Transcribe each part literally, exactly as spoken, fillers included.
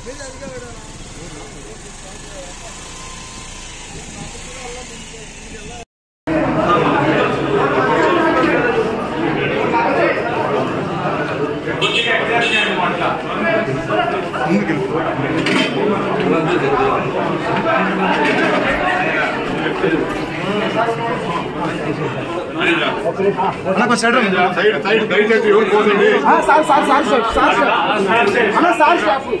أنا سعيد سعيد سعيد سعيد سعيد يقول سعيد سعيد سعيد سعيد سعيد أنا سعيد سعيد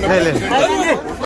لا لا